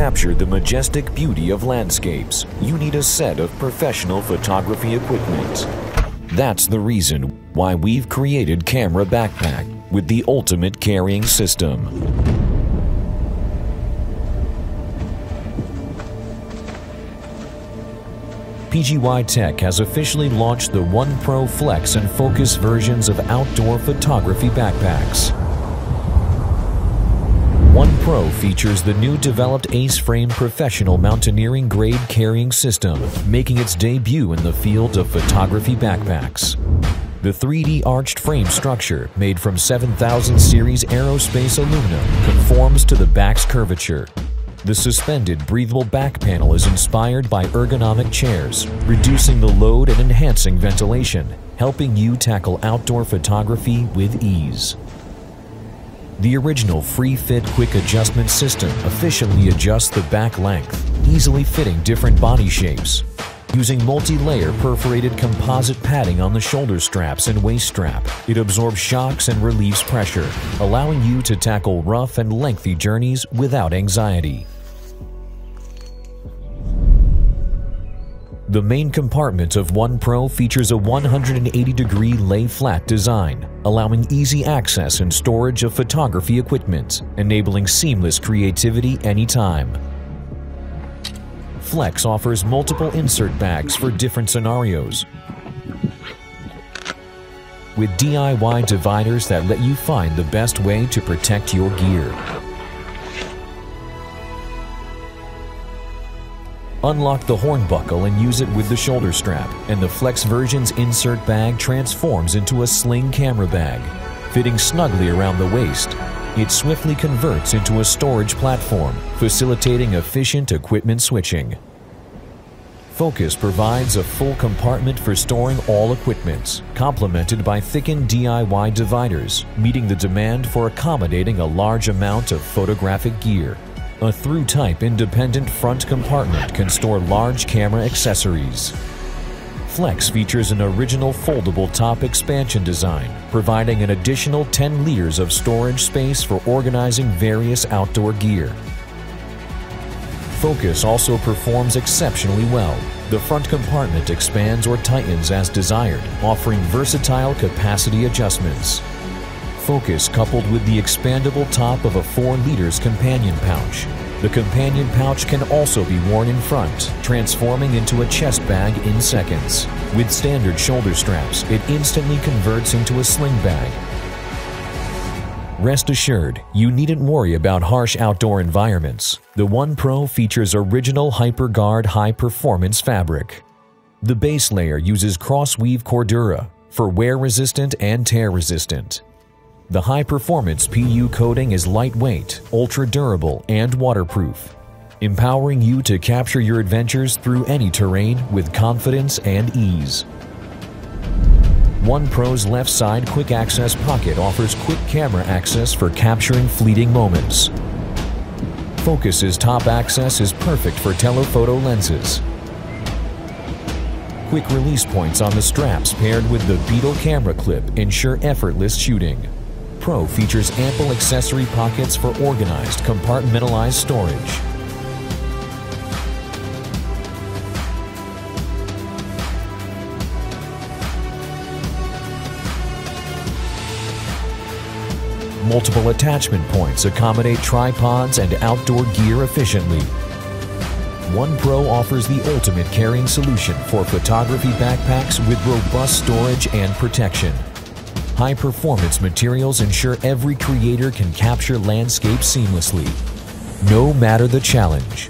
capture the majestic beauty of landscapes, you need a set of professional photography equipment. That's the reason why we've created Camera Backpack with the ultimate carrying system. PGY Tech has officially launched the OnePro Flex and Focus versions of outdoor photography backpacks. OnePro features the new developed Ace Frame professional mountaineering grade carrying system, making its debut in the field of photography backpacks. The 3D arched frame structure, made from 7000 series aerospace aluminum, conforms to the back's curvature. The suspended breathable back panel is inspired by ergonomic chairs, reducing the load and enhancing ventilation, helping you tackle outdoor photography with ease. The original Free Fit Quick Adjustment System efficiently adjusts the back length, easily fitting different body shapes. Using multi-layer perforated composite padding on the shoulder straps and waist strap, it absorbs shocks and relieves pressure, allowing you to tackle rough and lengthy journeys without anxiety. The main compartment of OnePro features a 180-degree lay-flat design, allowing easy access and storage of photography equipment, enabling seamless creativity anytime. Flex offers multiple insert bags for different scenarios, with DIY dividers that let you find the best way to protect your gear. Unlock the horn buckle and use it with the shoulder strap, and the Flex version's insert bag transforms into a sling camera bag. Fitting snugly around the waist, it swiftly converts into a storage platform, facilitating efficient equipment switching. Focus provides a full compartment for storing all equipment, complemented by thickened DIY dividers, meeting the demand for accommodating a large amount of photographic gear. A through-type independent front compartment can store large camera accessories. Flex features an original foldable top expansion design, providing an additional 10 liters of storage space for organizing various outdoor gear. Focus also performs exceptionally well. The front compartment expands or tightens as desired, offering versatile capacity adjustments. Focus coupled with the expandable top of a 4-liter companion pouch. The companion pouch can also be worn in front, transforming into a chest bag in seconds. With standard shoulder straps, it instantly converts into a sling bag. Rest assured, you needn't worry about harsh outdoor environments. The OnePro features original HyperGuard high-performance fabric. The base layer uses cross-weave Cordura for wear-resistant and tear-resistant. The high-performance PU coating is lightweight, ultra-durable, and waterproof, empowering you to capture your adventures through any terrain with confidence and ease. OnePro's left-side quick-access pocket offers quick camera access for capturing fleeting moments. Focus's top access is perfect for telephoto lenses. Quick release points on the straps paired with the Beetle camera clip ensure effortless shooting. Pro features ample accessory pockets for organized, compartmentalized storage. Multiple attachment points accommodate tripods and outdoor gear efficiently. OnePro offers the ultimate carrying solution for photography backpacks with robust storage and protection. High-performance materials ensure every creator can capture landscapes seamlessly, no matter the challenge.